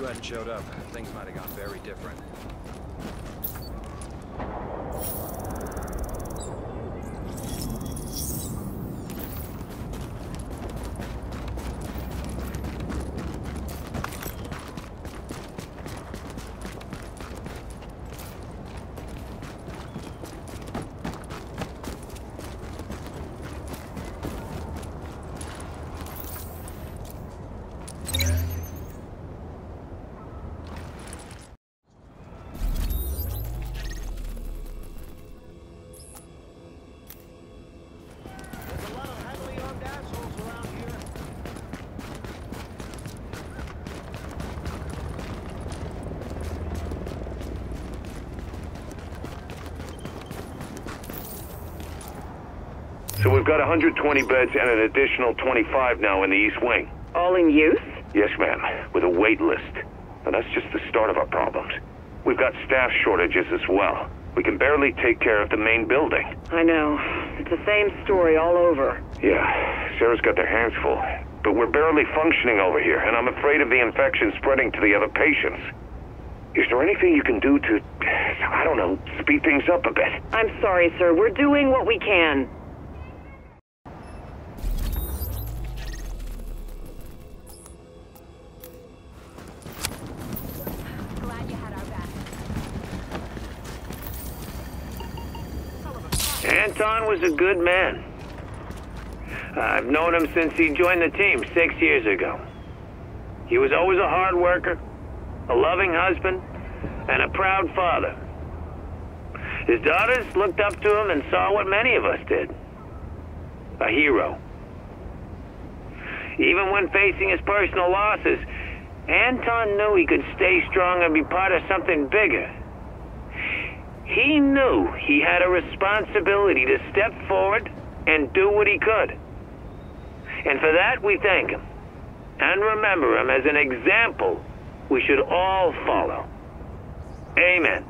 you hadn't showed up, things might have gone very different. We've got 120 beds and an additional 25 now in the East Wing. All in use? Yes, ma'am, with a wait list. And that's just the start of our problems. We've got staff shortages as well. We can barely take care of the main building. I know. It's the same story all over. Yeah, Sarah's got their hands full. But we're barely functioning over here, and I'm afraid of the infection spreading to the other patients. Is there anything you can do to, I don't know, speed things up a bit? I'm sorry, sir. We're doing what we can. Anton was a good man. I've known him since he joined the team 6 years ago. He was always a hard worker, a loving husband, and a proud father. His daughters looked up to him and saw what many of us did. A hero. Even when facing his personal losses, Anton knew he could stay strong and be part of something bigger. He knew he had a responsibility to step forward and do what he could. And for that, we thank him. And remember him as an example we should all follow. Amen.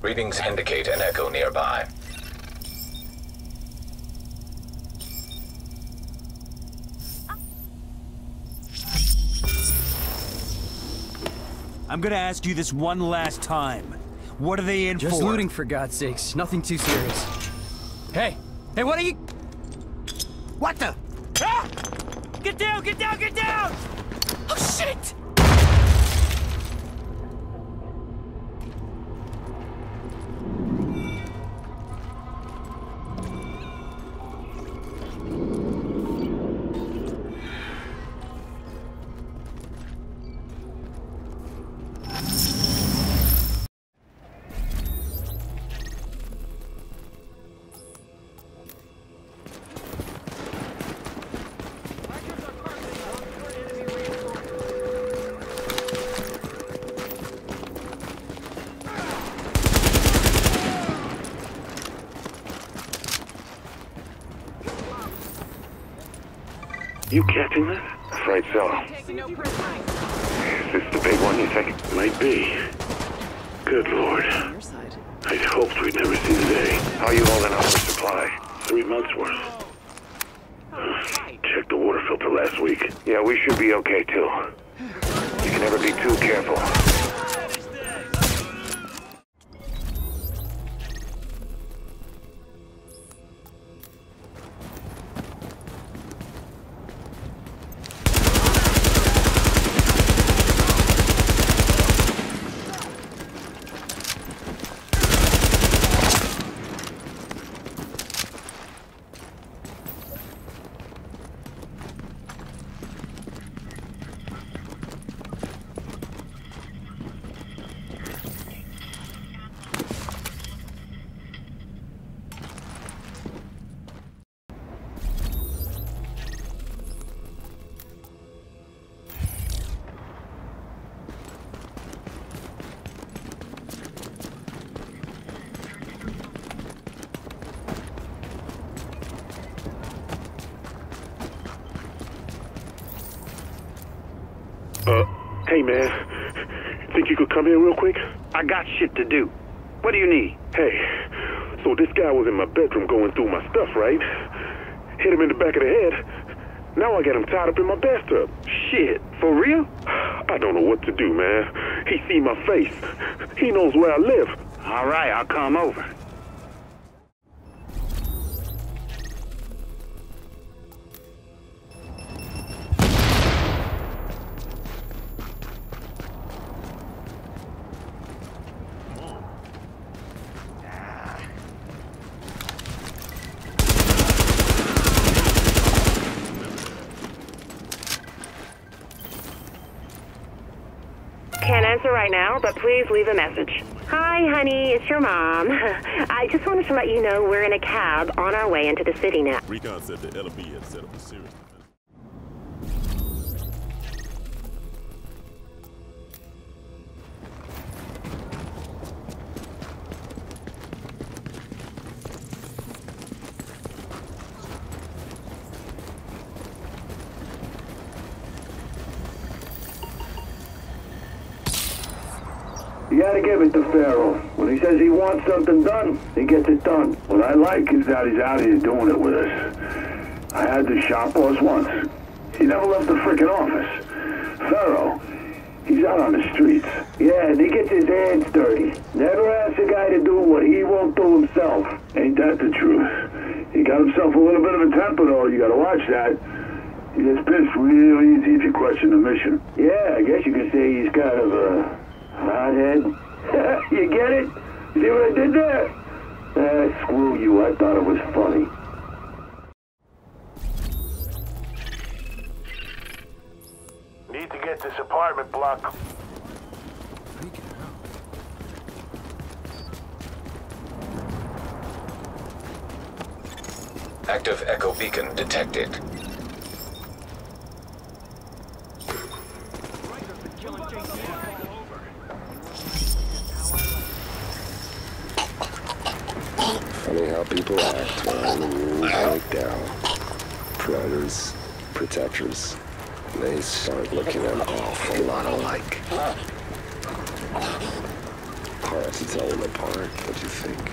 Readings indicate an echo nearby. I'm gonna ask you this one last time. What are they in for? Just looting, for God's sakes. Nothing too serious. Hey! Hey, what are you... What the... Ah! Get down! Get down! Get down! Oh, shit! You catching this? Afraid so. Is this the big one you think? Might be. Good Lord. I hoped we'd never see the day. How are you holding on for supply? 3 months worth. Checked the water filter last week. Yeah, we should be okay too. You can never be too careful. Hey, man, think you could come here real quick? I got shit to do. What do you need? Hey, so this guy was in my bedroom going through my stuff, right? Hit him in the back of the head. Now I got him tied up in my bathtub. Shit, for real? I don't know what to do, man. He see my face. He knows where I live. All right, I'll come over. Right now, but please leave a message. Hi, honey, it's your mom. I just wanted to let you know we're in a cab on our way into the city now. Recon said the LB had set up a series. You gotta give it to Pharaoh. When he says he wants something done, he gets it done. What I like is that he's out here doing it with us. I had the shop boss once. He never left the frickin' office. Pharaoh, he's out on the streets. Yeah, and he gets his hands dirty. Never ask a guy to do what he won't do himself. Ain't that the truth? He got himself a little bit of a temper, though. You gotta watch that. He gets pissed real easy if you question the mission. Yeah, I guess you could say he's kind of a... hothead. You get it? See what I did there? Ah, screw you. I thought it was funny. Need to get this apartment block. Active echo beacon detected. People act like down. Predators, protectors, they start looking an awful lot alike. Hard to tell them apart, what you think?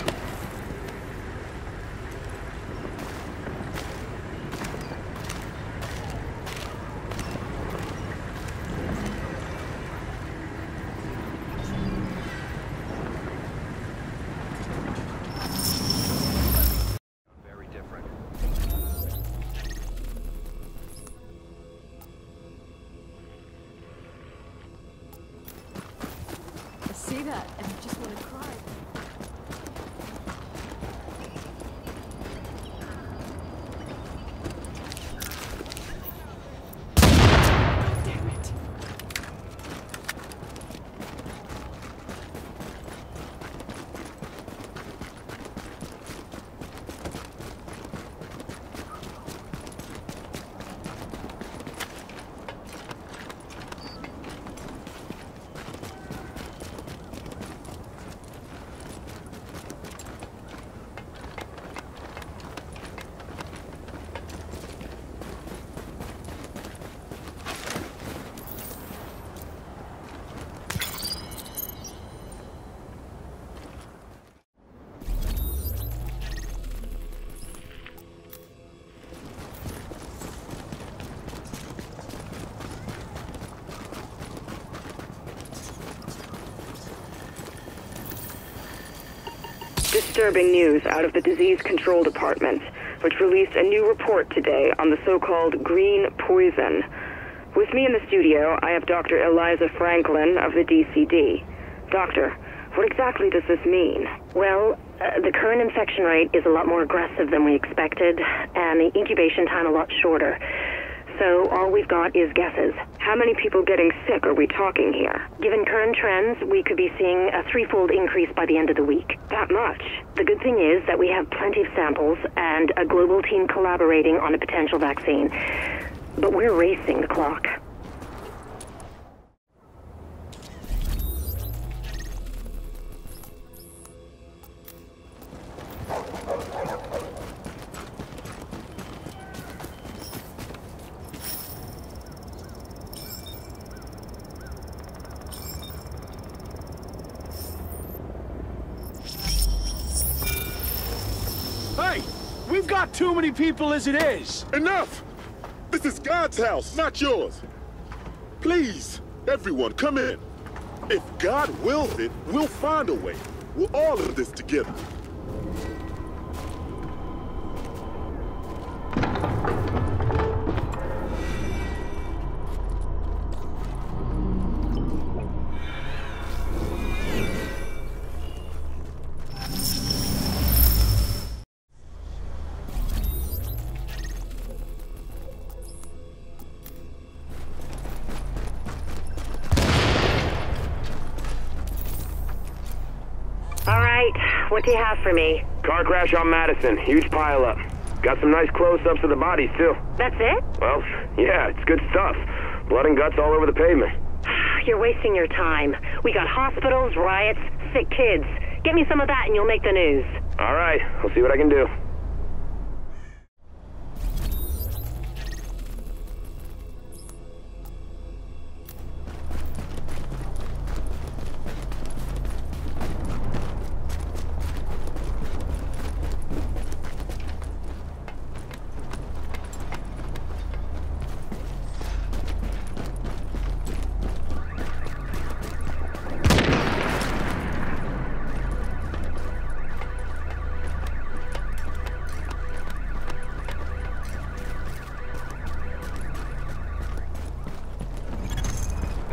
Disturbing news out of the Disease Control Department, which released a new report today on the so-called Green Poison. With me in the studio, I have Dr. Eliza Franklin of the DCD. Doctor, what exactly does this mean? Well, the current infection rate is a lot more aggressive than we expected, and the incubation time a lot shorter. So all we've got is guesses. How many people getting sick are we talking here? Given current trends, we could be seeing a threefold increase by the end of the week. That much? The good thing is that we have plenty of samples and a global team collaborating on a potential vaccine. But we're racing the clock. We've got too many people as it is. Enough! This is God's house, not yours. Please, everyone, come in. If God wills it, we'll find a way. We're all in this together. What do you have for me? Car crash on Madison. Huge pileup. Got some nice close-ups of the bodies, too. That's it? Well, yeah, it's good stuff. Blood and guts all over the pavement. You're wasting your time. We got hospitals, riots, sick kids. Get me some of that and you'll make the news. All right. I'll see what I can do.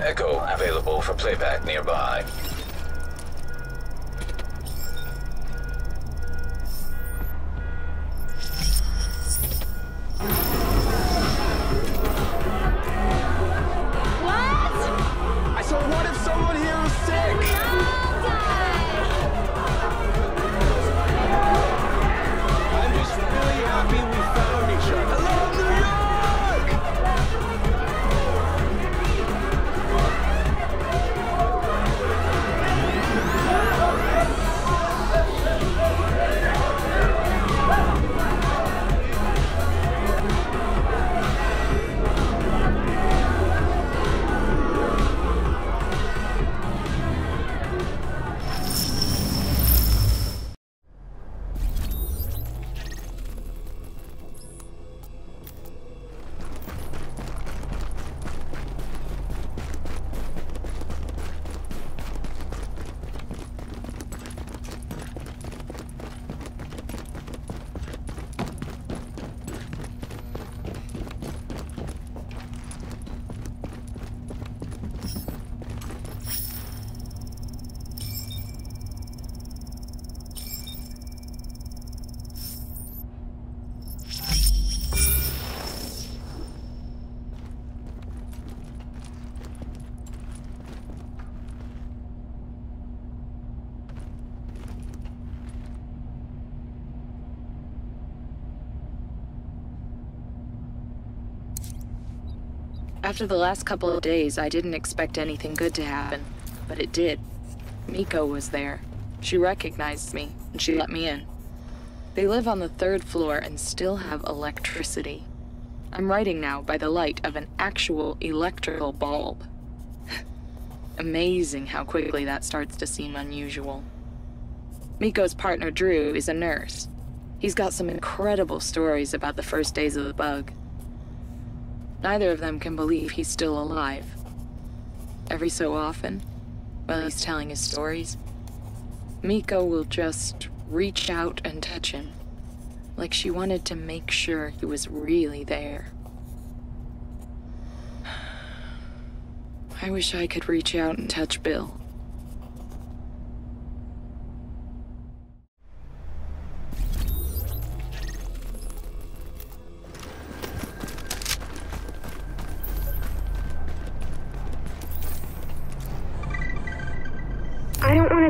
Echo available for playback nearby. After the last couple of days, I didn't expect anything good to happen, but it did. Miko was there. She recognized me, and she let me in. They live on the 3rd floor and still have electricity. I'm writing now by the light of an actual electrical bulb. Amazing how quickly that starts to seem unusual. Miko's partner, Drew, is a nurse. He's got some incredible stories about the first days of the bug. Neither of them can believe he's still alive. Every so often, while he's telling his stories, Miko will just reach out and touch him, like she wanted to make sure he was really there. I wish I could reach out and touch Bill.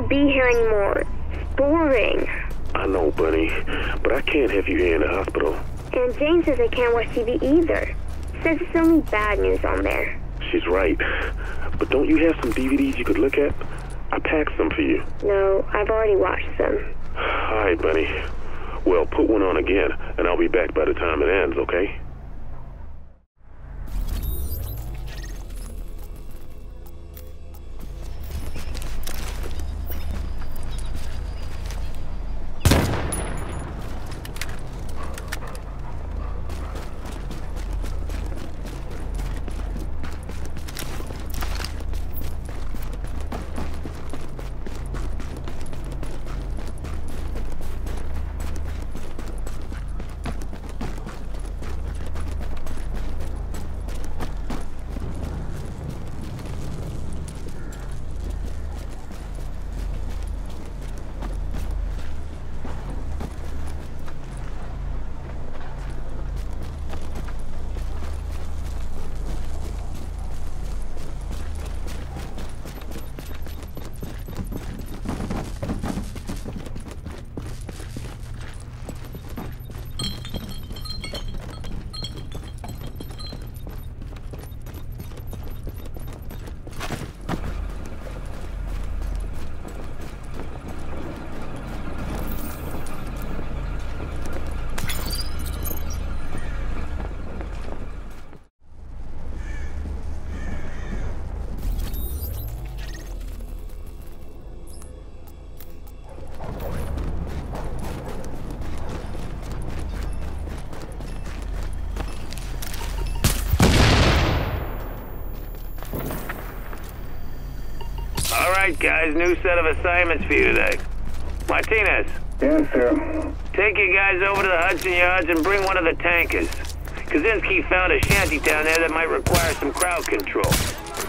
Be here anymore. It's boring. I know, Bunny, but I can't have you here in the hospital. And Jane says I can't watch TV either. Says it's only bad news on there. She's right. But don't you have some DVDs you could look at? I packed some for you. No, I've already watched them. All right, Bunny. Well, put one on again, and I'll be back by the time it ends, okay? right, guys. New set of assignments for you today. Martinez. Yes, sir. Take you guys over to the Hudson Yards and bring one of the tankers. Kaczynski found a shanty down there that might require some crowd control.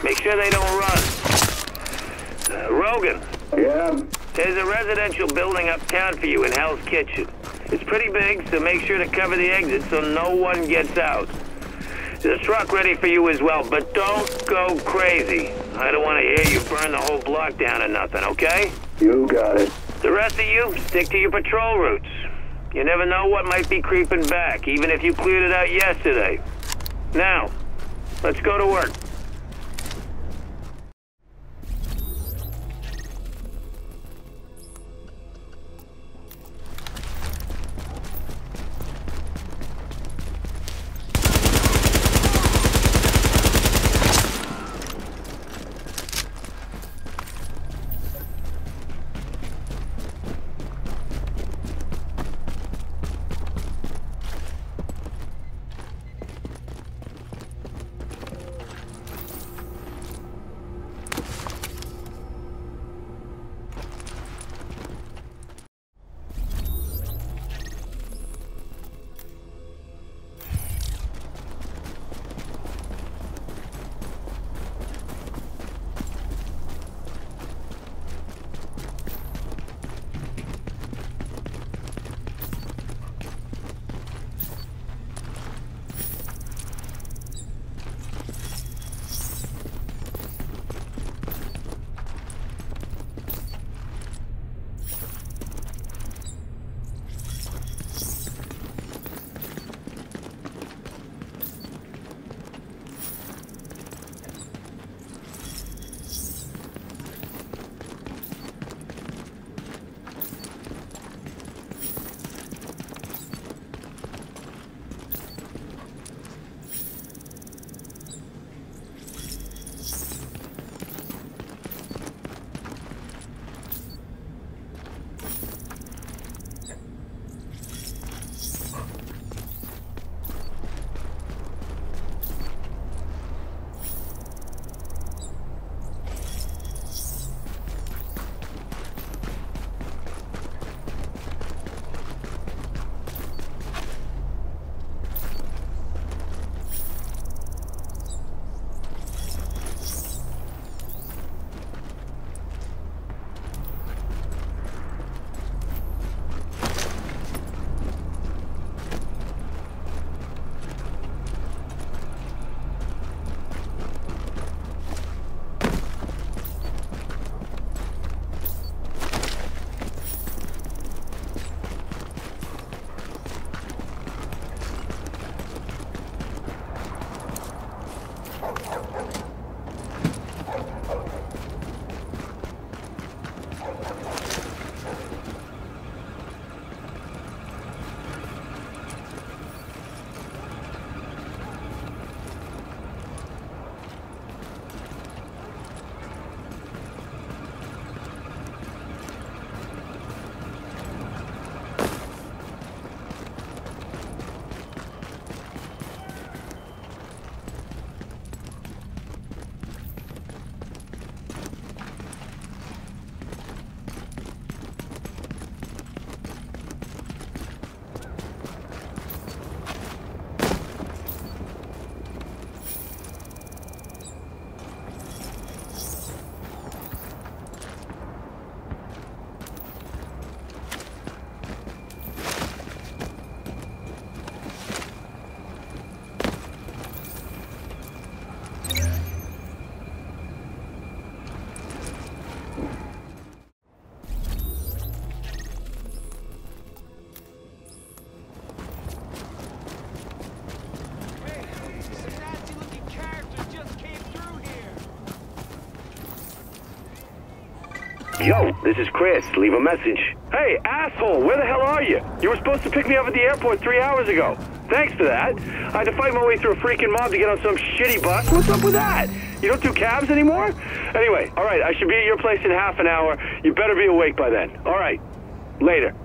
Make sure they don't run. Rogan. Yeah? There's a residential building uptown for you in Hell's Kitchen. It's pretty big, so make sure to cover the exit so no one gets out. There's a truck ready for you as well, but don't go crazy. I don't want to hear you burn the whole block down or nothing, okay? You got it. The rest of you, stick to your patrol routes. You never know what might be creeping back, even if you cleared it out yesterday. Now, let's go to work. Yo, this is Chris. Leave a message. Hey, asshole, where the hell are you? You were supposed to pick me up at the airport 3 hours ago. Thanks for that. I had to fight my way through a freaking mob to get on some shitty bus. What's up with that? You don't do cabs anymore? Anyway, all right, I should be at your place in half an hour. You better be awake by then. All right, later.